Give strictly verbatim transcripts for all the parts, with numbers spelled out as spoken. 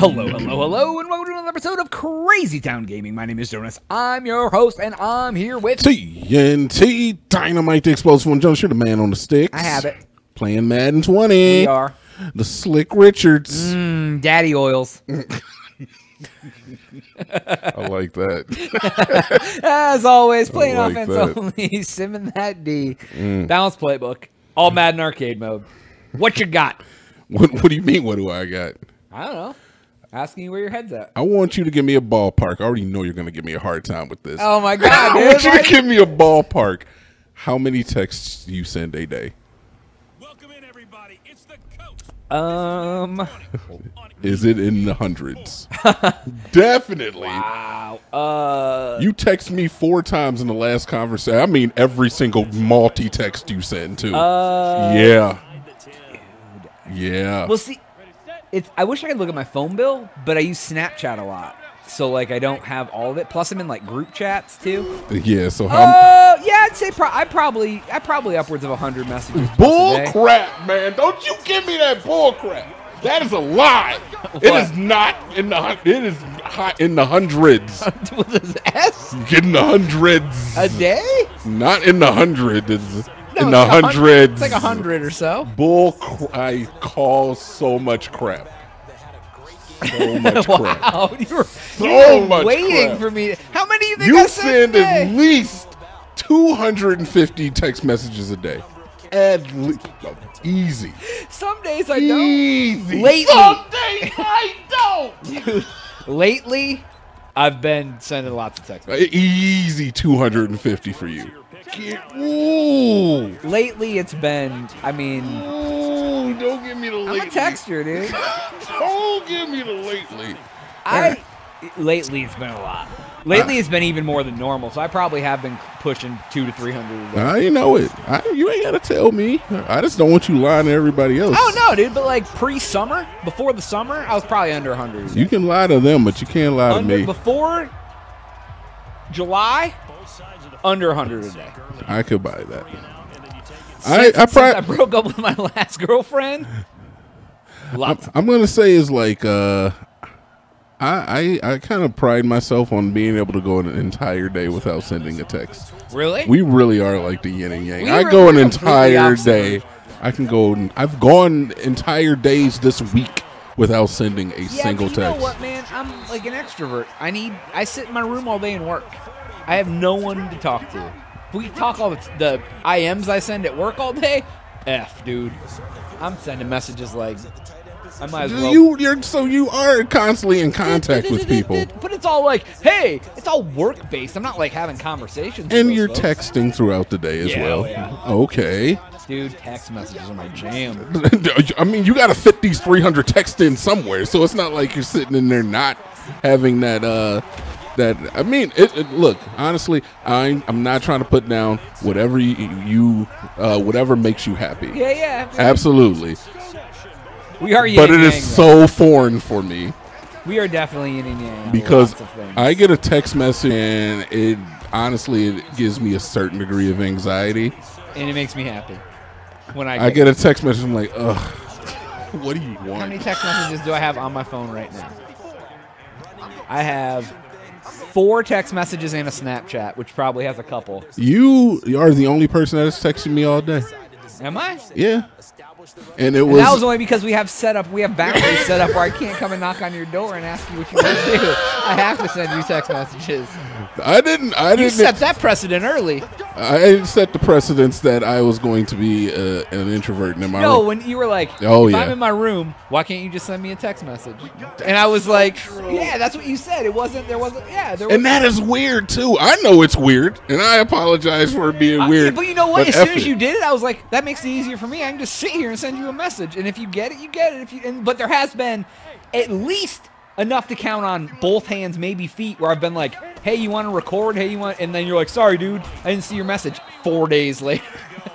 Hello, hello, hello, and welcome to another episode of Crazy Town Gaming. My name is Jonas. I'm your host, and I'm here with T N T Dynamite Explosive One Jonas. You're the man on the sticks. I have it. Playing Madden twenty. We are. The Slick Richards. Mmm, daddy oils. I like that. As always, playing like offense that. only, simming that D. Mm. Balanced playbook. All Madden arcade mode. What you got? What, what do you mean, what do I got? I don't know. Asking you where your head's at. I want you to give me a ballpark. I already know you're going to give me a hard time with this. Oh, my God. I dude, want you like... to give me a ballpark. How many texts do you send a day? Welcome in, everybody. It's the coach. Um. Is it in the hundreds? Definitely. Wow. Uh. You text me four times in the last conversation. I mean, every single multi-text you send, too. Uh, yeah. Dude. Yeah. Well, see. It's, I wish I could look at my phone bill, but I use Snapchat a lot. So, like, I don't have all of it. Plus, I'm in, like, group chats, too. Yeah, so how... Oh, uh, yeah, I'd say pro I probably I probably upwards of a hundred messages. Bull crap, man. Don't you give me that bull crap. That is a lie. What? It is not in the... It is hot in the hundreds. With this S? Get in the hundreds. A day? Not in the hundreds. No, in the like hundreds. hundred, it's like a hundred or so. Bull, I call so much crap. So much crap. Wow, you were, so you were much waiting crap. for me. To, how many do you think you I send today? At least two hundred fifty text messages a day. At least. Easy. Some days I don't. Easy. Lately. Some days I don't. Lately, I've been sending lots of text messages. Easy two hundred fifty for you. Ooh. Lately, it's been, I mean... Ooh, don't give me the lately. I'm a texter, dude. Don't give me the lately. I, lately, it's been a lot. Lately, uh, it's been even more than normal, so I probably have been pushing two to three hundred. I know it. I, you ain't got to tell me. I just don't want you lying to everybody else. Oh, no, dude, but like pre-summer, before the summer, I was probably under a hundred. You can lie to them, but you can't lie under, to me. Before July... Under a hundred a day. I could buy that. Since, I I, probably, I broke up with my last girlfriend. Lots. I'm, I'm gonna say is like uh, I I, I kind of pride myself on being able to go an entire day without sending a text. Really? We really are like the yin and yang. We I go an entire day. I can go. I've gone entire days this week without sending a yeah, single you text. You know what, man? I'm like an extrovert. I need. I sit in my room all day and work. I have no one to talk to. We talk all the, the I Ms I send at work all day. F, dude. I'm sending messages like I might as well. You, you're, so you are constantly in contact with people. But it's all like, hey, it's all work based. I'm not like having conversations. And with you're folks. texting throughout the day as yeah, well. Yeah. Okay. Dude, text messages are my jam. I mean, you got to fit these three hundred texts in somewhere, so it's not like you're sitting in there not having that. Uh, That I mean, it, it, look, honestly, I'm I'm not trying to put down whatever you, you uh, whatever makes you happy. Yeah, yeah, absolutely. We are, but it is so foreign for me. We are definitely yin and yang because I get a text message and it honestly it gives me a certain degree of anxiety, and it makes me happy when I get I get a text message. I'm like, ugh, what do you want? How many text messages do I have on my phone right now? I have four text messages and a Snapchat, which probably has a couple. You are the only person that is texting me all day. Am I? Yeah. And it was and that was only because we have set up, we have boundaries set up where I can't come and knock on your door and ask you what you want to do. I have to send you text messages. I didn't. I didn't. You set that precedent early. I set the precedence that I was going to be uh, an introvert in my room. No, when you were like, "Oh if yeah, I'm in my room. Why can't you just send me a text message?" And I was like, "Yeah, that's what you said. It wasn't. There wasn't. Yeah." There was and that is weird too. I know it's weird, and I apologize for being weird. I, but you know what? As soon as you did it, I was like, "That makes it easier for me. I can just sit here and send you a message, and if you get it, you get it." If you, and, but there has been at least enough to count on both hands, maybe feet, where I've been like, hey, you want to record? Hey, you want? And then you're like, sorry, dude, I didn't see your message. Four days later.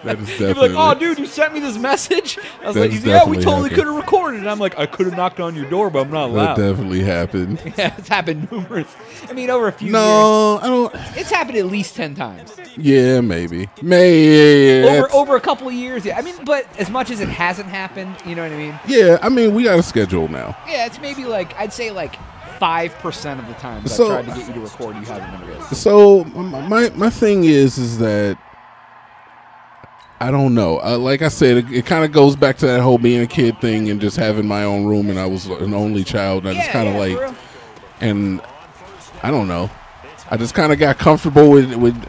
That is definitely. You're like, oh, dude, you sent me this message. I was like, yeah, we totally could have recorded. And I'm like, I could have knocked on your door, but I'm not allowed. That definitely happened. Yeah, it's happened numerous. I mean, over a few. No, years. I don't. It's happened at least ten times. Yeah, maybe, maybe over over a couple of years. Yeah, I mean, but as much as it hasn't happened, you know what I mean? Yeah, I mean, we got a schedule now. Yeah, it's maybe like I'd say like five percent of the times so, I tried to get you to record, you haven't been real. So my my thing is is that. I don't know. Uh, like I said, it, it kind of goes back to that whole being a kid thing and just having my own room, and I was an only child. And I yeah, just kind of yeah, like, and I don't know. I just kind of got comfortable with with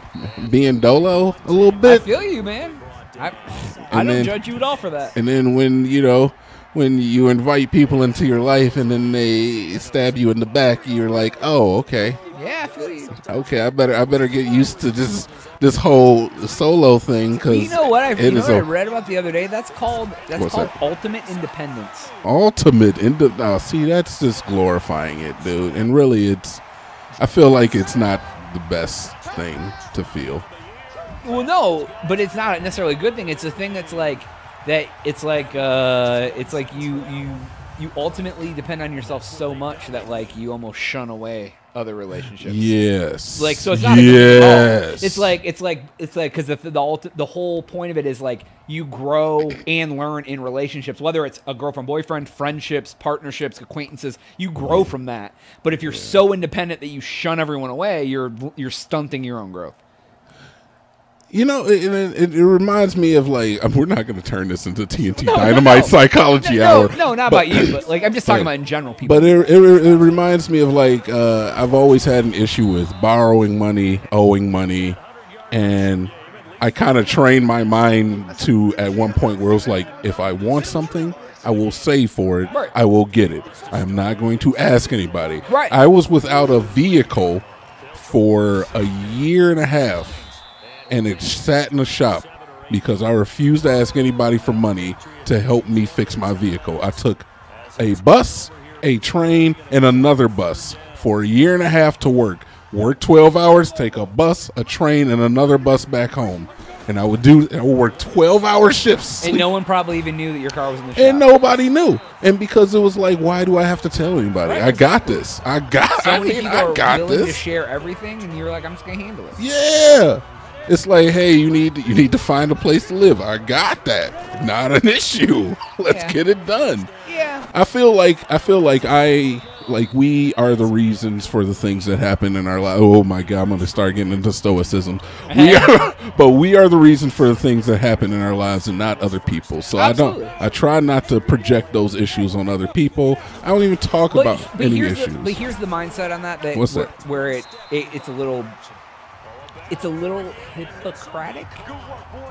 being dolo a little bit. I feel you, man. I, I don't then, judge you at all for that. And then when you know, when you invite people into your life and then they stab you in the back, you're like, oh, okay. Yeah, I feel you. Okay, I better I better get used to this this whole solo thing because you know what I you know what I read about the other day. That's called that's called that? ultimate independence. Ultimate independence. Oh, see, that's just glorifying it, dude. And really, it's I feel like it's not the best thing to feel. Well, no, but it's not necessarily a good thing. It's a thing that's like that. It's like uh, it's like you you you ultimately depend on yourself so much that like you almost shun away other relationships. Yes. Like so, it's not. Yes. A good, it's like it's like it's like because the the the whole point of it is like you grow and learn in relationships, whether it's a girlfriend, boyfriend, friendships, partnerships, acquaintances. You grow from that. But if you're yeah. so independent that you shun everyone away, you're you're stunting your own growth. You know, it, it, it reminds me of like we're not going to turn this into T N T no, Dynamite no, no. Psychology no, Hour. No, no not but, about you, but like I'm just talking but, about in general people. But it, it, it reminds me of like uh, I've always had an issue with borrowing money, owing money, and I kind of trained my mind to at one point where it was like, if I want something, I will save for it, right. I will get it. I'm not going to ask anybody. Right. I was without a vehicle for a year and a half. And it sat in the shop because I refused to ask anybody for money to help me fix my vehicle. I took a bus, a train, and another bus for a year and a half to work. Work twelve hours, take a bus, a train, and another bus back home. And I would do, I would work twelve hour shifts. Sleep. And no one probably even knew that your car was in the shop. And nobody knew. And because it was like, why do I have to tell anybody? Right, I got exactly. this. I got, so I mean, people I got are this. To share everything, and you're like, I'm just going to handle it. Yeah. It's like, hey, you need to, you need to find a place to live. I got that. Not an issue. Let's yeah. get it done. Yeah. I feel like I feel like I like we are the reasons for the things that happen in our life. Oh my God, I'm gonna start getting into stoicism. We are, but we are the reason for the things that happen in our lives and not other people. So Absolutely. I don't. I try not to project those issues on other people. I don't even talk but, about but any issues. The, but here's the mindset on that. that What's where, that? Where it, it it's a little. It's a little hypocritic.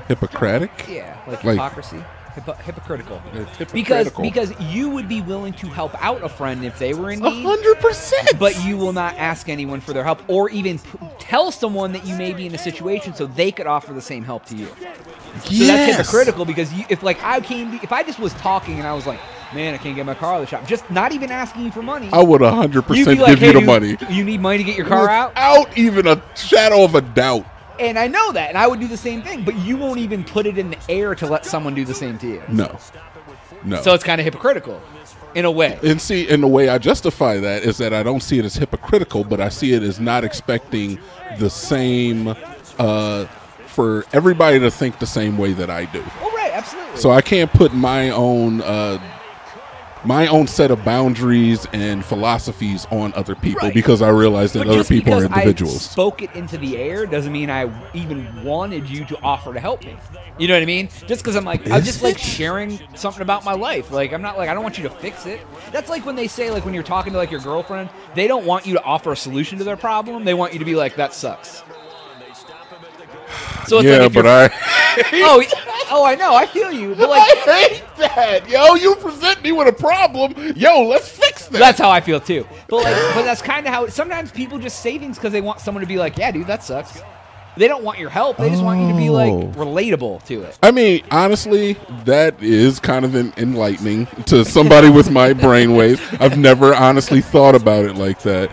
Hypocritic? Yeah, like, like hypocrisy. Hippo hypocritical. hypocritical. Because because you would be willing to help out a friend if they were in need. one hundred percent. But you will not ask anyone for their help or even p tell someone that you may be in a situation so they could offer the same help to you. So yes. that's hypocritical because you, if like I came if I just was talking and I was like, man, I can't get my car out of the shop. Just not even asking you for money. I would one hundred percent like, give hey, you the you, money. You need money to get your car Without out? Without even a shadow of a doubt. And I know that, and I would do the same thing, but you won't even put it in the air to let someone do the same to you. No. No. So it's kind of hypocritical in a way. And see, and the way I justify that is that I don't see it as hypocritical, but I see it as not expecting the same, uh, for everybody to think the same way that I do. Well, right, absolutely. So I can't put my own... Uh, my own set of boundaries and philosophies on other people right. because I realize that but other people are individuals. I spoke it into the air doesn't mean I even wanted you to offer to help me. You know what I mean? Just because I'm like, Is I'm just it? like sharing something about my life. Like, I'm not like, I don't want you to fix it. That's like when they say, like, when you're talking to like your girlfriend, they don't want you to offer a solution to their problem. They want you to be like, that sucks. So it's yeah, like but I. oh, oh, I know. I feel you. But like, I hate that, yo. You present me with a problem, yo. Let's fix that. That's how I feel too. But like, but that's kind of how. Sometimes people just say things because they want someone to be like, yeah, dude, that sucks. They don't want your help. They just oh. want you to be like relatable to it. I mean, honestly, that is kind of an enlightening to somebody with my brainwaves. I've never honestly thought about it like that.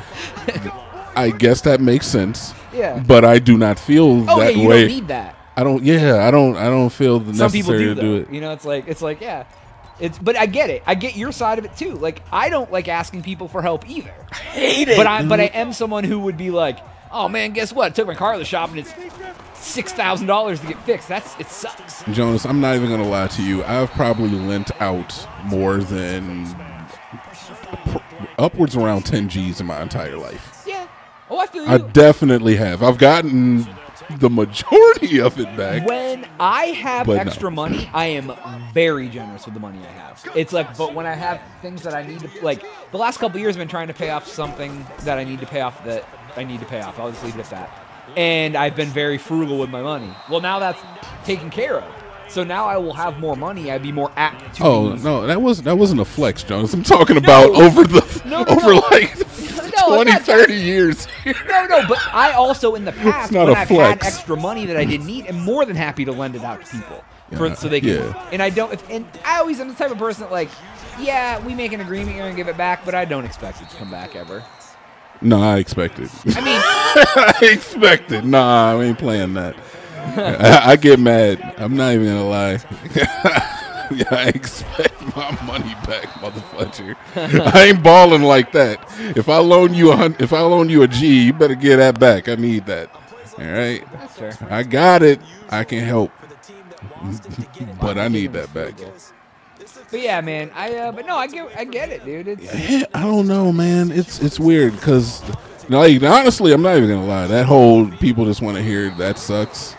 I guess that makes sense. Yeah. But I do not feel oh, that yeah, you way. You don't need that. I don't. Yeah. I don't. I don't feel the Some necessary people do, to though. do it. You know, it's like it's like yeah. It's, but I get it. I get your side of it too. Like, I don't like asking people for help either. I hate it. But I, but I am someone who would be like, oh man, guess what? I took my car to the shop and it's six thousand dollars to get fixed. That's it sucks. Jonas, I'm not even gonna lie to you. I've probably lent out more than upwards around ten G's in my entire life. Yeah. Oh, I feel you. I definitely have. I've gotten the majority of it back. When I have but extra no. money, I am very generous with the money I have. It's like, but when I have things that I need to, like, the last couple of years I've been trying to pay off something that I need to pay off that I need to pay off. I'll just leave it at that. And I've been very frugal with my money. Well, now that's taken care of. So now I will have more money. I'd be more apt to. Oh no, that wasn't that wasn't a flex, Jonas. I'm talking about no. over the no, no, over no. like no, twenty, thirty years. No, no, but I also in the past when I've flex. had extra money that I didn't need, am more than happy to lend it out to people yeah, for, so they can. Yeah. And I don't. If, and I always am the type of person that like, yeah, we make an agreement here and give it back, but I don't expect it to come back ever. No, I expect it. I mean, I expect it. Nah, I ain't playing that. I, I get mad. I'm not even gonna lie. Yeah, I expect my money back, motherfucker. I ain't balling like that. If I loan you a if I loan you a G, you better get that back. I need that. All right. That's fair. I got it. I can help, but I need that back. But yeah, man. I uh, but no, I get I get it, dude. It's yeah, I don't know, man. It's it's weird because like honestly, I'm not even gonna lie. That whole people just want to hear that sucks.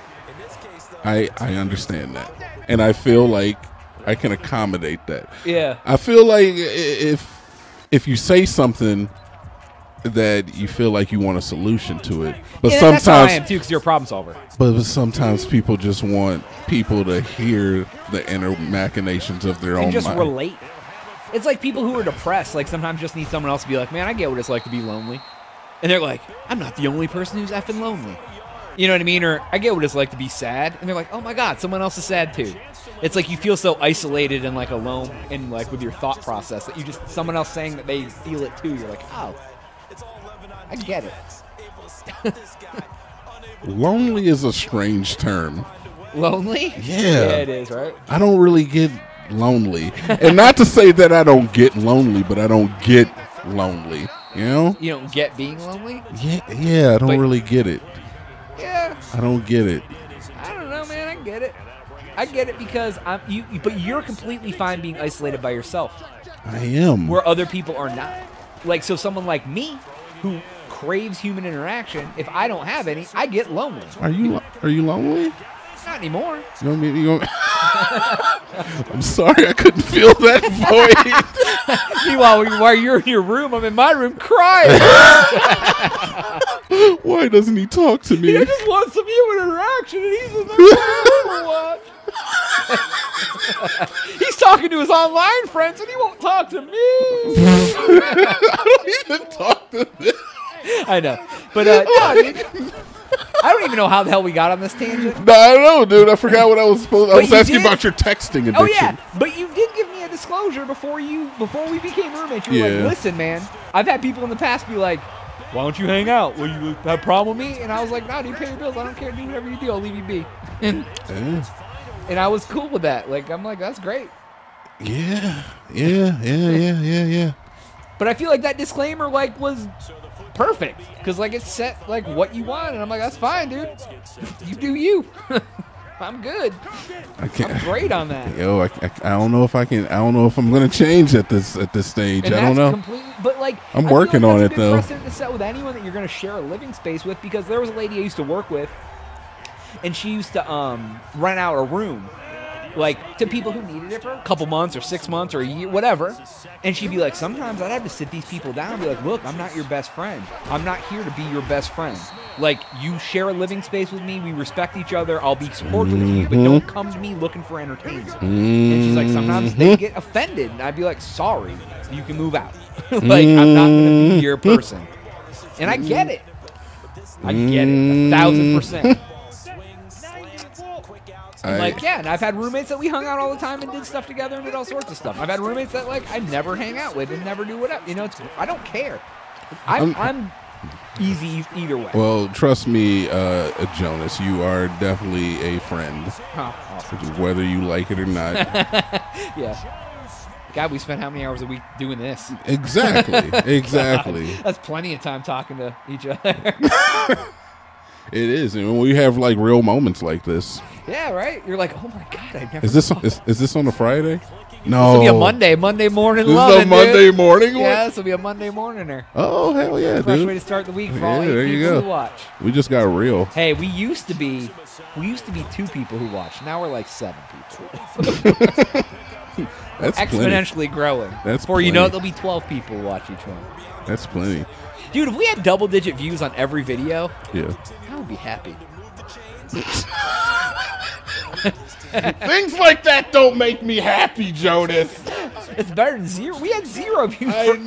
I, I understand that, and I feel like I can accommodate that. Yeah. I feel like if if you say something that you feel like you want a solution to it, but yeah, sometimes that's how I am too, because you're a problem solver. But sometimes people just want people to hear the inner machinations of their and own just mind. relate. It's like people who are depressed. Like sometimes just need someone else to be like, man, I get what it's like to be lonely, and they're like, I'm not the only person who's effing lonely. You know what I mean? Or I get what it's like to be sad. And they're like, oh, my God, someone else is sad, too. It's like you feel so isolated and, like, alone and, like, with your thought process that you just, someone else saying that they feel it, too. You're like, oh, I get it. Lonely is a strange term. Lonely? Yeah. Yeah, it is, right? I don't really get lonely. And not to say that I don't get lonely, but I don't get lonely, you know? You don't get being lonely? Yeah, yeah I don't but, really get it. Yeah. I don't get it. I don't know, man. I get it. I get it because I'm you, you, but you're completely fine being isolated by yourself. I am. Where other people are not. Like, so someone like me who craves human interaction, if I don't have any, I get lonely. Are you are you lonely? Not anymore. You know, you know, I'm sorry I couldn't feel that void. Meanwhile, while you're in your room, I'm in my room crying. Why doesn't he talk to me? He just wants some human interaction, and he's in the watch. He's talking to his online friends, and he won't talk to me. I don't even talk to them. I know, but uh, no, dude, I don't even know how the hell we got on this tangent. No, I don't know, dude. I forgot what I was supposed. I was asking did? about your texting addiction. Oh yeah, but you did give me a disclosure before you before we became roommates. You were yeah. like, "Listen, man, I've had people in the past be like." Why don't you hang out? Will you have a problem with me? And I was like, nah, do you pay your bills? I don't care. Do whatever you do. I'll leave you be. And, yeah. and I was cool with that. Like, I'm like, that's great. Yeah. Yeah. Yeah. Yeah. Yeah. Yeah. But I feel like that disclaimer, like, was perfect. Because, like, it set, like, what you want. And I'm like, that's fine, dude. You do you. I'm good. I can't, I'm great on that. Yo, I, I, I don't know if I can. I don't know if I'm gonna change at this at this stage. And I don't know. But like, I'm I working like on it though. That's a good precedent to set with anyone that you're gonna share a living space with, because there was a lady I used to work with, and she used to um rent out a room, like to people who needed it for a couple months or six months or a year, whatever. And she'd be like, sometimes I'd have to sit these people down and be like, look, I'm not your best friend. I'm not here to be your best friend. Like, you share a living space with me. We respect each other. I'll be supportive mm-hmm. of you, but don't come to me looking for entertainment. Mm-hmm. And she's like, sometimes they get offended. And I'd be like, sorry, you can move out. Like, mm-hmm. I'm not going to be your person. And I get it. I get it. A thousand percent. And like, yeah, and I've had roommates that we hung out all the time and did stuff together and did all sorts of stuff. I've had roommates that, like, I never hang out with and never do whatever. You know, it's, I don't care. I'm, I'm easy either way. Well, trust me, uh, Jonas, you are definitely a friend, huh. Awesome. Whether you like it or not. Yeah. God, we spent how many hours a week doing this? Exactly. Exactly. God, that's plenty of time talking to each other. It is. And we have like real moments like this. Yeah, right? You're like, oh my God, I never. Is this on, is, is this on a Friday? No. This will be a Monday. Monday morning love. This is a Monday dude. morning one? Yeah, this will be a Monday morning'er. Oh, hell yeah, dude. Fresh way to start the week for yeah, all eight there you people go. who watch. We just got real. Hey, we used to be we used to be two people who watch. Now we're like seven people. That's exponentially plenty. growing. That's Before plenty. you know it, there'll be twelve people watch each one. That's plenty. Dude, if we had double-digit views on every video, yeah, I would be happy. Things like that don't make me happy, Jonas. It's better than zero. We had zero views I forever,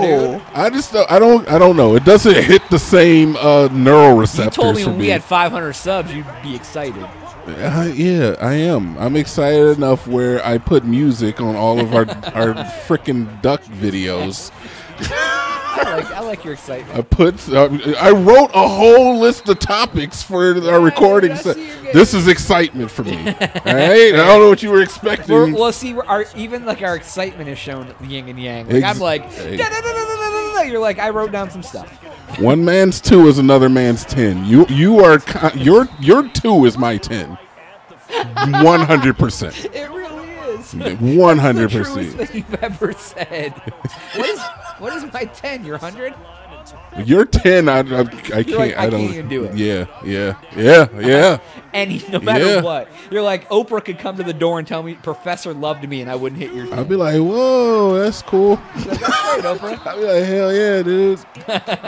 know. dude. I just uh, I don't I don't know. It doesn't hit the same uh, neural receptors. You told me when me. we had five hundred subs, you'd be excited. Uh, yeah, I am. I'm excited enough where I put music on all of our our freaking duck videos. I like, I like your excitement. I put. Uh, I wrote a whole list of topics for our yeah, recordings. This is excitement for me. All right, I don't know what you were expecting. We're, well, see, we're, our, even like our excitement is shown yin and yang. Like, I'm like, da, da, da, da, da, da, da. You're like, I wrote down some stuff. One man's two is another man's ten. You, you are con your your two is my ten. One hundred percent. It really is. One hundred percent. That's the truest thing you've ever said. What is? What is my ten? Your hundred? Your ten, I, I, I can't. Like, I, I don't can't even do it. Yeah, yeah, yeah, yeah. Any, no matter yeah. what, you're like Oprah could come to the door and tell me Professor loved me, and I wouldn't hit your ten. I'd be like, whoa, that's cool. Like, that's great, Oprah. I'd be like, hell yeah, dude.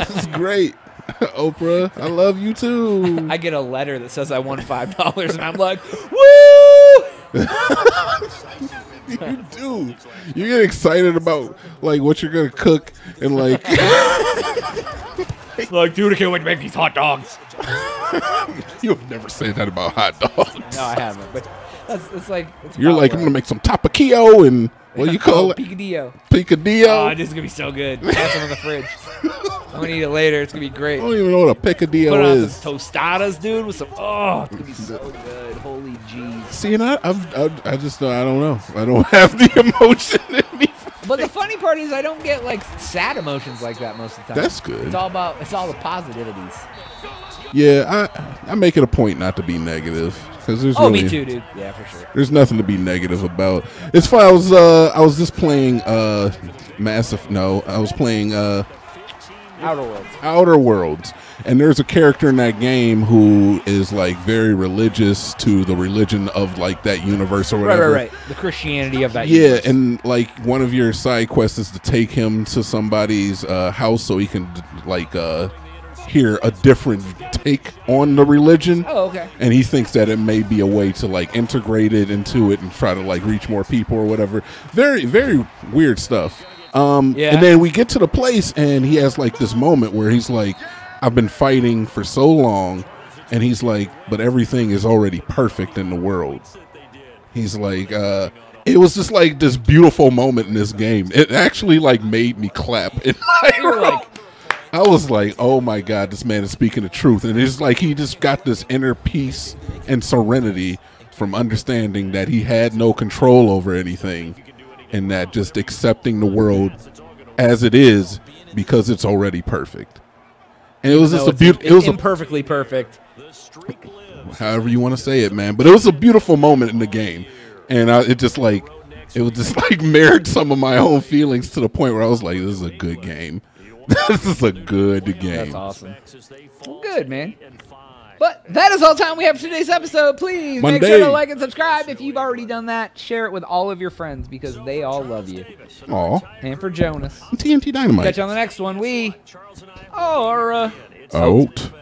This is great. Oprah, I love you too. I get a letter that says I won five dollars, and I'm like, woo! You do. You get excited about like what you're gonna cook and like. Like, dude, I can't wait to make these hot dogs. You have never said that about hot dogs. No, I haven't. But that's it's like it's you're like work. I'm gonna make some tapakio and what do you call oh, it? Picadillo. Picadillo. Oh, this is gonna be so good. I have some in the fridge. I'm gonna eat it later. It's gonna be great. I don't even know what a picadillo Put on is. Some tostadas, dude, with some. Oh, it's gonna be so good. Holy jeez. See, and I, I've, I've, I just, I don't know. I don't have the emotion in me. But the funny part is, I don't get like sad emotions like that most of the time. That's good. It's all about, it's all the positivities. Yeah, I, I make it a point not to be negative. There's oh, really, me too, dude. Yeah, for sure. There's nothing to be negative about. It's fine. I was, uh, I was just playing, uh, massive. No, I was playing, uh. Outer Worlds. Outer Worlds. And there's a character in that game who is like very religious to the religion of like that universe or whatever. Right, right, right. The Christianity of that yeah, universe. Yeah, and like one of your side quests is to take him to somebody's uh, house so he can like uh, hear a different take on the religion. Oh, okay. And he thinks that it may be a way to like integrate it into it and try to like reach more people or whatever. Very, very weird stuff. Um, yeah. And then we get to the place and he has like this moment where he's like, I've been fighting for so long. And he's like, but everything is already perfect in the world. He's like, uh, it was just like this beautiful moment in this game. It actually like made me clap in my room. I was like, oh my God, this man is speaking the truth. And it's like, he just got this inner peace and serenity from understanding that he had no control over anything. And that just accepting the world as it is because it's already perfect. And it was just no, a beautiful... It was imperfectly a, perfect. However you want to say it, man. But it was a beautiful moment in the game. And I, it just like... It was just like mirrored some of my own feelings to the point where I was like, this is a good game. This is a good game. That's awesome. Well, good, man. But that is all time we have for today's episode. Please Monday. make sure to like and subscribe. If you've already done that, share it with all of your friends because they all love you. Aw. And for Jonas. T M T Dynamite. Catch you on the next one. We are uh, out.